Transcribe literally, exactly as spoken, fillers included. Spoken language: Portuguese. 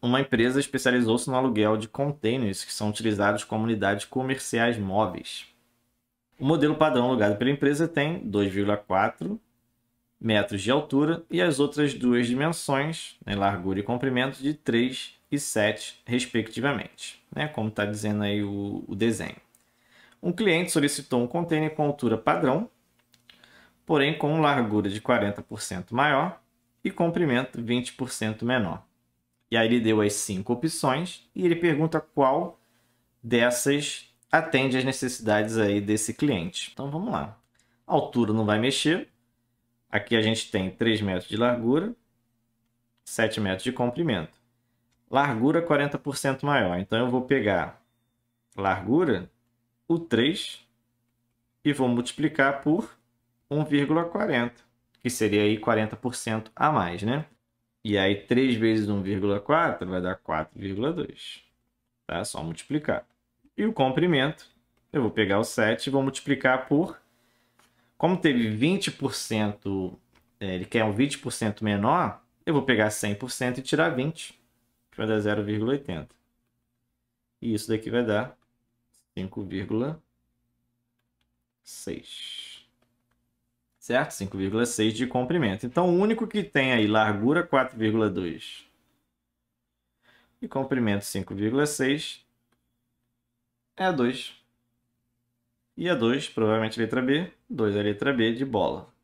uma empresa especializou-se no aluguel de containers que são utilizados como unidades comerciais móveis. O modelo padrão alugado pela empresa tem dois vírgula quatro metros de altura e as outras duas dimensões, né, largura e comprimento, de três e sete respectivamente, né, como está dizendo aí o, o desenho. Um cliente solicitou um container com altura padrão, porém com largura de quarenta por cento maior e comprimento vinte por cento menor. E aí ele deu as cinco opções e ele pergunta qual dessas atende às necessidades aí desse cliente. Então vamos lá. A altura não vai mexer. Aqui a gente tem três metros de largura, sete metros de comprimento. Largura quarenta por cento maior. Então eu vou pegar largura, o três, e vou multiplicar por um vírgula quarenta, que seria aí quarenta por cento a mais, né? E aí três vezes um vírgula quatro vai dar quatro vírgula dois. Tá? Só multiplicar. E o comprimento, eu vou pegar o sete e vou multiplicar por... Como teve vinte por cento, ele quer um vinte por cento menor, eu vou pegar cem por cento e tirar vinte, que vai dar zero vírgula oitenta. E isso daqui vai dar cinco vírgula seis. Certo? cinco vírgula seis de comprimento. Então, o único que tem aí largura quatro vírgula dois e comprimento cinco vírgula seis é a dois. E a dois, provavelmente letra B, dois é a letra B de bola.